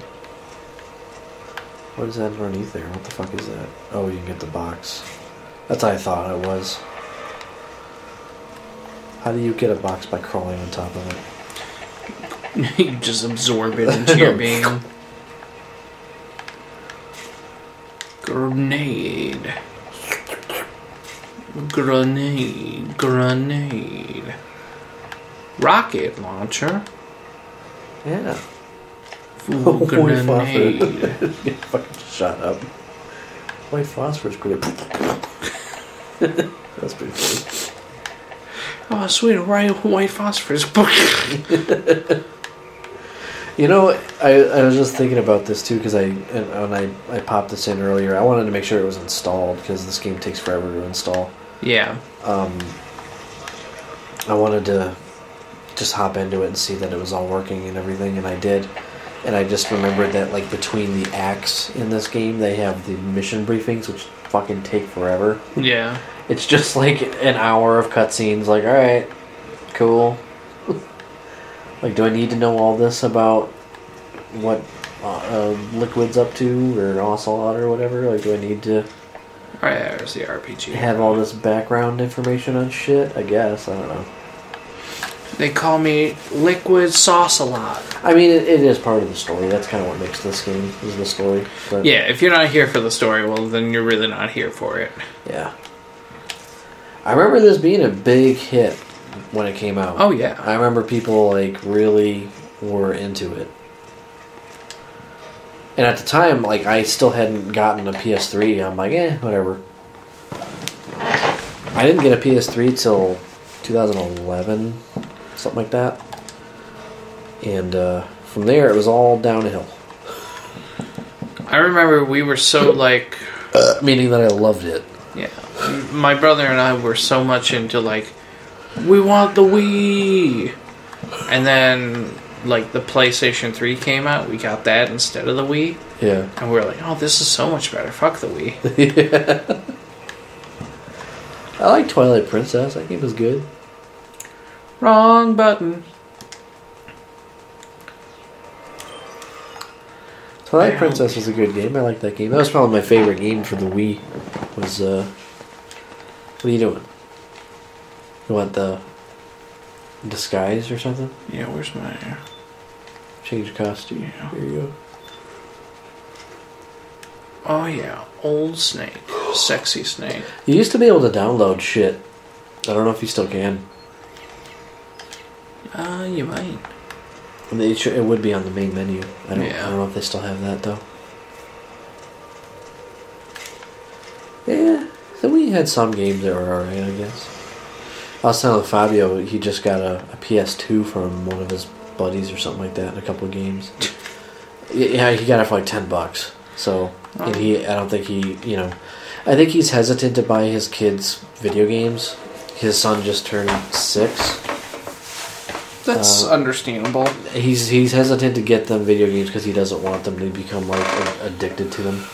What is that underneath there? What the fuck is that? Oh, you can get the box. That's how I thought it was. How do you get a box? By crawling on top of it? You just absorb it into your being. Grenade. Grenade. Grenade. Rocket launcher. Yeah. Ooh, grenade. You fucking shut up. White phosphorus grenade. That's pretty funny. Oh, sweet, right, white phosphorus. You know, I, I was just thinking about this, too, because I, when I, I popped this in earlier, I wanted to make sure it was installed, because this game takes forever to install. Yeah. Um, I wanted to just hop into it and see that it was all working and everything, and I did. And I just remembered that, like, between the acts in this game, they have the mission briefings, which fucking take forever. Yeah. It's just like an hour of cutscenes, like, alright, cool. Like, do I need to know all this about what uh, Liquid's up to, or Ocelot, or whatever? Like, do I need to... Alright, there's the R P G. Have all this background information on shit? I guess, I don't know. They call me Liquid Sauce-a-lot. I mean, it, it is part of the story. That's kind of what makes this game, is the story. But... Yeah, if you're not here for the story, well, then you're really not here for it. Yeah. I remember this being a big hit when it came out. Oh, yeah. I remember people, like, really were into it. And at the time, like, I still hadn't gotten a P S three. I'm like, eh, whatever. I didn't get a P S three till two thousand eleven, something like that. And uh, from there, it was all downhill. I remember we were so like... Uh, meaning that I loved it. Yeah. My brother and I were so much into like, we want the Wii! And then like the PlayStation three came out, we got that instead of the Wii. Yeah. And we were like, oh, this is so much better. Fuck the Wii. Yeah. I like Twilight Princess. That game was good. Wrong button. Twilight Princess was a good game. I like that game. That was probably my favorite game for the Wii. Was uh, what are you doing? You want the disguise or something? Yeah. Where's my change costume? Yeah. Here you go. Oh yeah, old Snake. Sexy Snake. You used to be able to download shit. I don't know if you still can. Uh, you might. It would be on the main menu. I don't, yeah. I don't know if they still have that, though. Yeah, so we had some games that were alright, I guess. I was telling Fabio, he just got a, a P S two from one of his buddies or something like that in a couple of games. Yeah, he got it for like ten bucks. So, and he, I don't think he, you know, I think he's hesitant to buy his kids video games. His son just turned six. That's uh, understandable. He's he's hesitant to get them video games because he doesn't want them to become like a, addicted to them.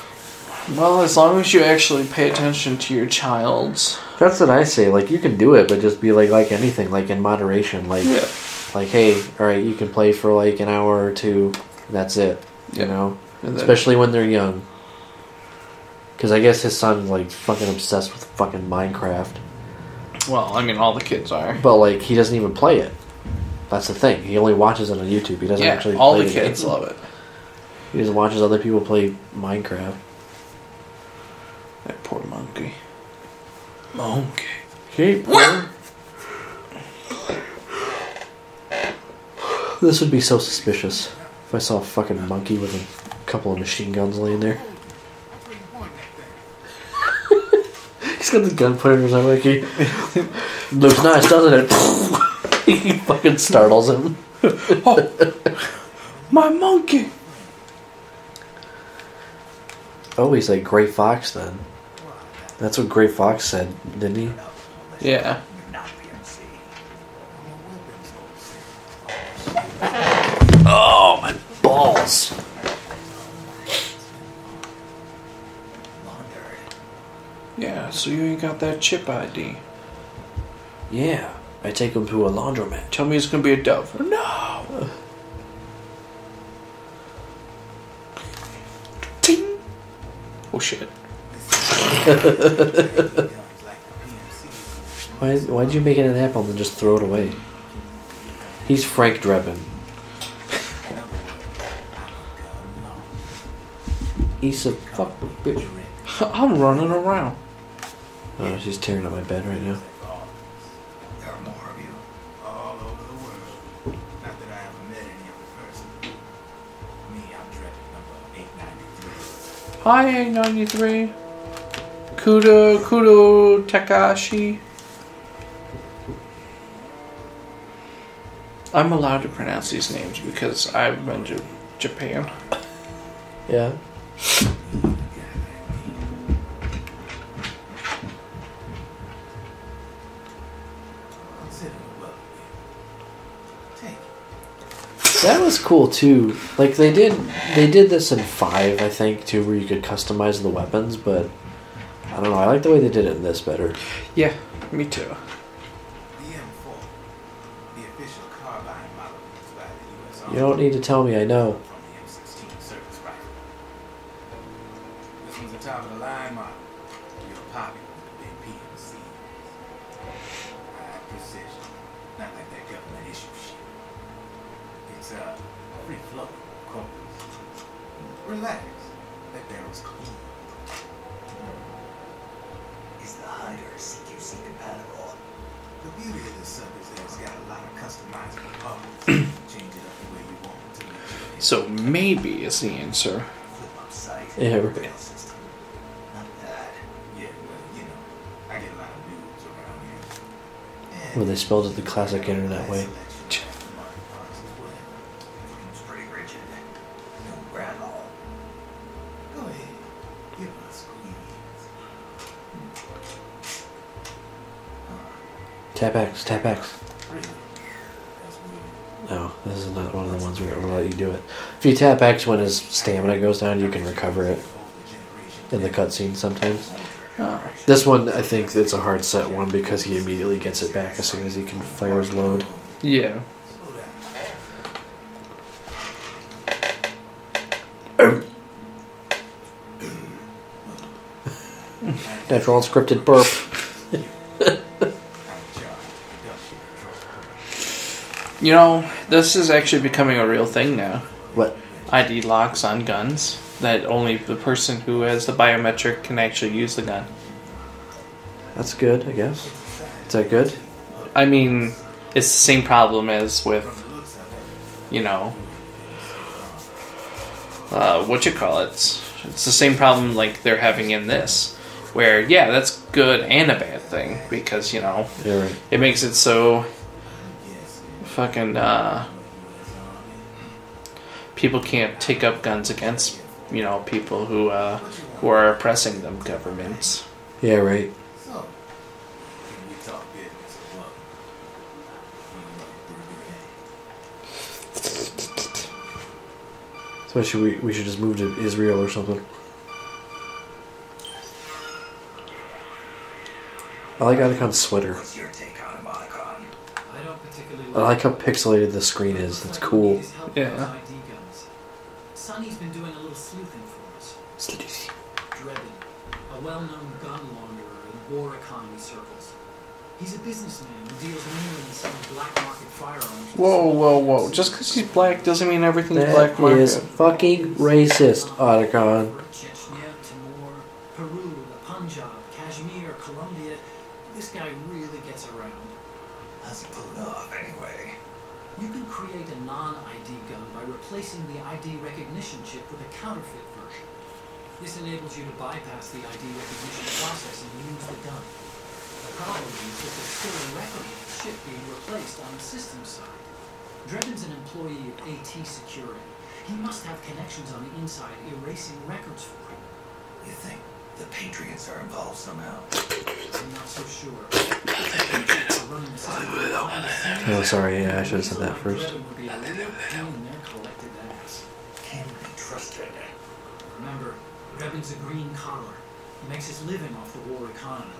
Well, as long as you actually pay attention to your child's. That's what I say. Like, you can do it, but just be like like anything, like in moderation. Like, yeah. Like, hey, all right, you can play for like an hour or two. That's it. Yeah. You know. Especially when they're young. Because I guess his son's like fucking obsessed with fucking Minecraft. Well, I mean, all the kids are. But like, he doesn't even play it. That's the thing. He only watches it on YouTube. He doesn't yeah, actually play it. All the kids love it. He just watches other people play Minecraft. That poor monkey. Monkey. Hey, poor. This would be so suspicious. If I saw a fucking monkey with a couple of machine guns laying there. He's got the gun pointed at like he looks nice, doesn't it? He fucking startles him. Oh, my monkey! Oh, he's like Gray Fox then. That's what Gray Fox said, didn't he? Yeah. Oh, my balls. Yeah, so you ain't got that chip I D. Yeah, I take him to a laundromat. Tell me it's going to be a dove. No. Ting. Oh, shit. Why is, why'd you make it an apple and then just throw it away? He's Frank Drebin. He's a fucking bitch. I'm running around. Oh, she's tearing up my bed right now. There are more of you all over the world. Not that I haven't met any other person. Me, I'm Drebbin number eight ninety-three. Hi, eight ninety-three. Kudo, Kudo Takashi. I'm allowed to pronounce these names because I've been to Japan. Yeah. That was cool too. Like they did, they did this in five, I think, too, where you could customize the weapons. But I don't know. I like the way they did it in this better. Yeah, me too. You don't need to tell me. I know. So maybe is the answer. Yeah, right. Yeah, well, you know, I get a lot of news Well, they spelled it the classic internet way. Tap X, tap X. No, this is not one of the ones where it will let you do it. If you tap X when his stamina goes down, you can recover it in the cutscene sometimes. This one, I think it's a hard set one because he immediately gets it back as soon as he can fire his load. Yeah. After all, scripted burp. You know, this is actually becoming a real thing now. What? I D locks on guns that only the person who has the biometric can actually use the gun. That's good, I guess. Is that good? I mean, it's the same problem as with, you know, uh, what you call it. It's the same problem like they're having in this. Where, yeah, that's good and a bad thing because, you know, yeah, right. It makes it so... Fucking uh, people can't take up guns against, you know, people who uh, who are oppressing them, governments. Yeah, right. So should we we should just move to Israel or something. I like Otacon's sweater. I like how pixelated the screen is. That's cool. Yeah. Sunny's been doing a little sleuthing for us. Sleuthing. Drebbin, a well-known gun launderer in war economy circles. He's a businessman who deals mainly in some black market firearms. Whoa, whoa, whoa! Just because he's black doesn't mean everything's that black market. That is fucking racist, Otacon. Peru, the Punjab, Kashmir, Colombia. This guy really gets around. How's he pull it off anyway? You can create a non I D gun by replacing the I D recognition chip with a counterfeit version. This enables you to bypass the I D recognition process and use the gun. The problem is that there's still a record of the chip being replaced on the system side. Drebbin's an employee of AT Security. He must have connections on the inside erasing records for him. You think the Patriots are involved somehow? I'm not so sure. Oh, sorry, yeah, I should have said that first. Remember, Drebin's a green collar. He makes his living off the war economy.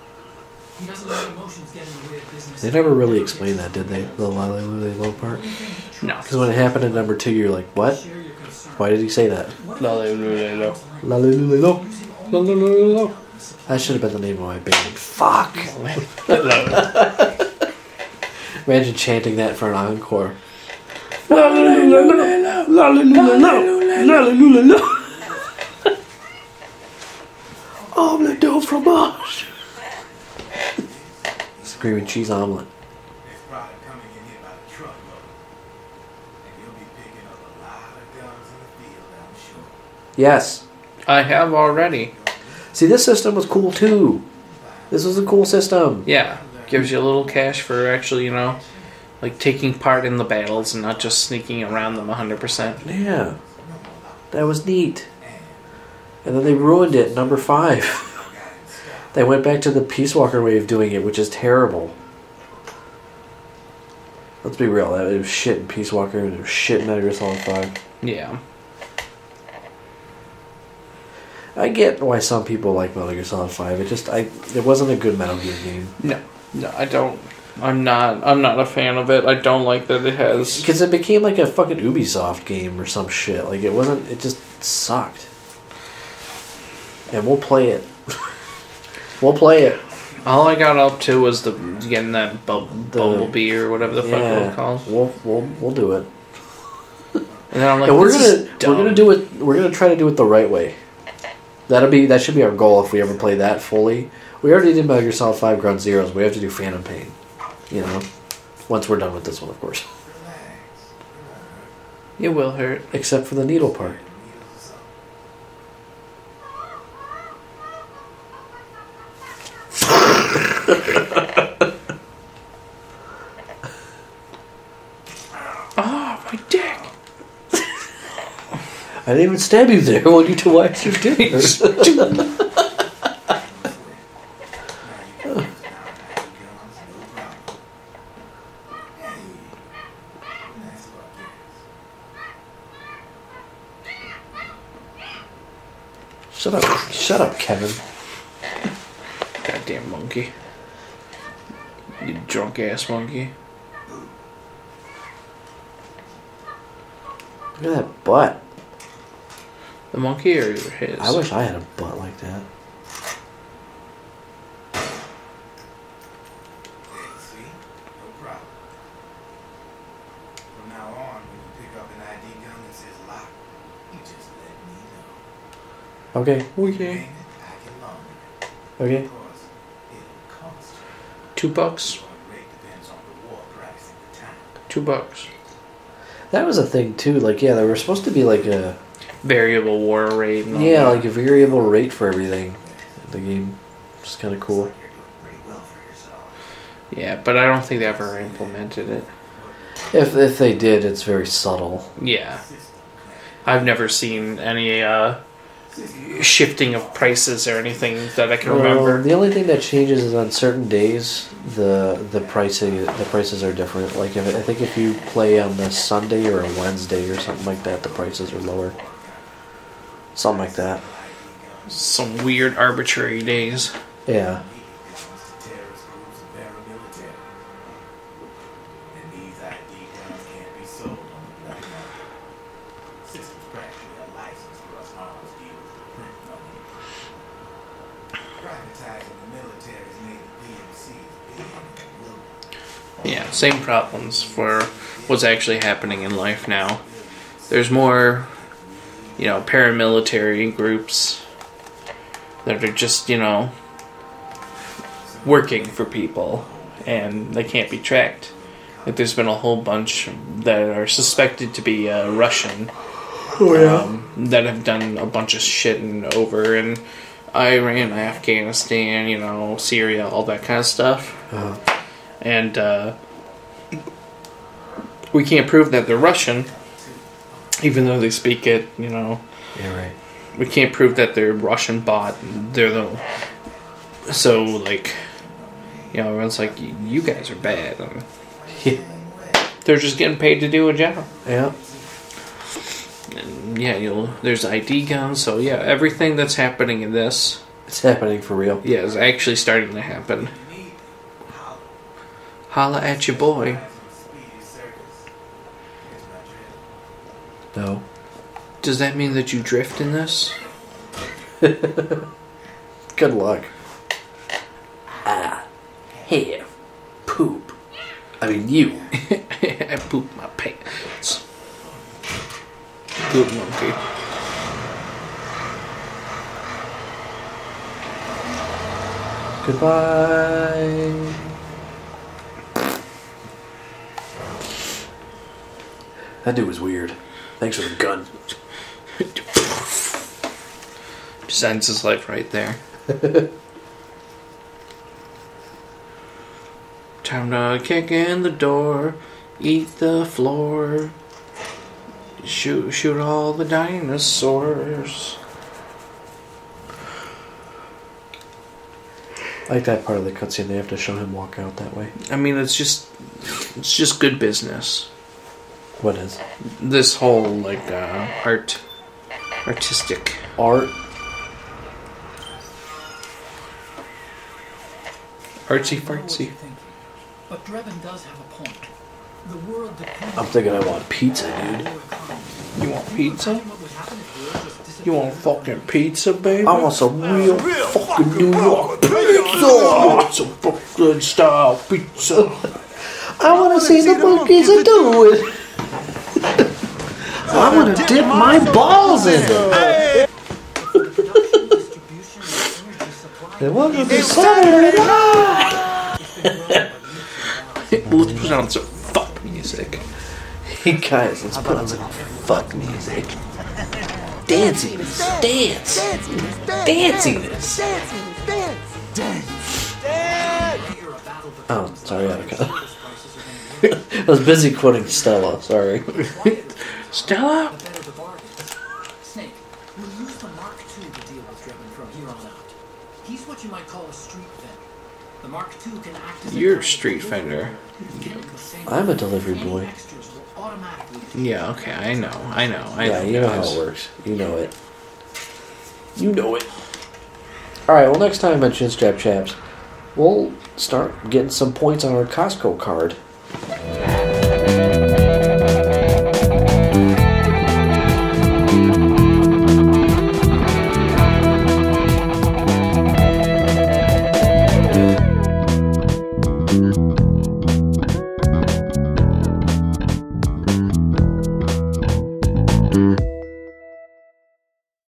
He doesn't let emotions get in the way of business. They never really explained that, did they? The la la la la part? No. Because when it happened in number two, you're like, what? Why did he say that? La la la la la la la. That should have been the name of my band. Fuck! Imagine chanting that for an encore. Omelette de fromage! Screaming cheese omelette. Yes. I have already. See, this system was cool too. This was a cool system. Yeah. Gives you a little cash for actually, you know, like taking part in the battles and not just sneaking around them one hundred percent. Yeah. That was neat. And then they ruined it, number five. They went back to the Peace Walker way of doing it, which is terrible. Let's be real. It was shit in Peace Walker and it was shit in Metal Gear Solid five. Yeah. I get why some people like Metal Gear Solid five. It just, I, it wasn't a good Metal Gear game. No, no, I don't. I'm not. I'm not a fan of it. I don't like that it has. Because it became like a fucking Ubisoft game or some shit. Like it wasn't. It just sucked. And we'll play it. We'll play it. All I got up to was the getting that bu the, Bumblebee or whatever the fuck yeah, it was called. We'll we'll we'll do it. And then I'm like, and we're gonna we're gonna do it. We're gonna try to do it the right way. That'll be that should be our goal if we ever play that fully. We already did Metal Gear Solid five Ground Zeros. We have to do Phantom Pain, you know. Once we're done with this one, of course. It will hurt, except for the needle part. I didn't even stab you there while you two wives were doing this. Shut up, shut up, Kevin. Goddamn monkey. You drunk ass monkey. Look at that butt. The monkey or his? I wish I had a butt like that. Okay. Okay. Okay. Two bucks. Two bucks. That was a thing too. Like, yeah, there were supposed to be like a variable war rate. And all yeah, that. Like a variable rate for everything. The game was kind of cool. Yeah, but I don't think they ever implemented it. If if they did, it's very subtle. Yeah, I've never seen any. Uh, shifting of prices or anything that I can well, remember. The only thing that changes is on certain days the the pricing the prices are different. Like if I think if you play on a Sunday or a Wednesday or something like that, the prices are lower. Something like that. Some weird arbitrary days. Yeah. Yeah, same problems for what's actually happening in life now. There's more, you know, paramilitary groups that are just, you know, working for people, and they can't be tracked. Like, there's been a whole bunch that are suspected to be uh, Russian oh, yeah. um, that have done a bunch of shit and over in Iran, Afghanistan, you know, Syria, all that kind of stuff. Oh. And uh, we can't prove that they're Russian, even though they speak it, you know. Yeah, right. We can't prove that they're Russian bot. They're the... So, like, you know, everyone's like, you guys are bad. I mean, yeah. They're just getting paid to do a job. Yeah. And yeah, you'll, there's I D guns, so yeah, everything that's happening in this... It's happening for real. Yeah, it's actually starting to happen. Holla at your boy. No. Does that mean that you drift in this? Good luck. Ah, hair, poop. I mean you. I pooped my pants. Good monkey. Goodbye. That dude was weird. Thanks for the gun. Just ends his life right there. Time to kick in the door, eat the floor, shoot, shoot all the dinosaurs. I like that part of the cutscene. They have to show him walk out that way. I mean, it's just, it's just good business. What is? This whole, like, uh, art. Artistic. Art. Artsy fartsy. But Drebin does have a point. The world I'm thinking I want pizza, dude. You want pizza? You want fucking pizza, baby? I want some real fucking New York pizza! I want some fucking style pizza! I wanna see the monkeys are doing! I want to dip my balls in it. They want to be Saturday night. Let's put on some fuck music. Hey guys, let's put on some fuck music. Danciness, dance, danciness, dance, dance. Oh, sorry, Otacon. I was busy quoting Stella, sorry. Stella? He's what you might call a street vendor. The Mark two can act as You're a street vendor. I'm a delivery boy. Yeah, okay, I know, I know, I yeah, know. Yeah, you know how it works. You know it. You know it. Alright, well, next time on Chinstrap Chaps, we'll start getting some points on our Costco card.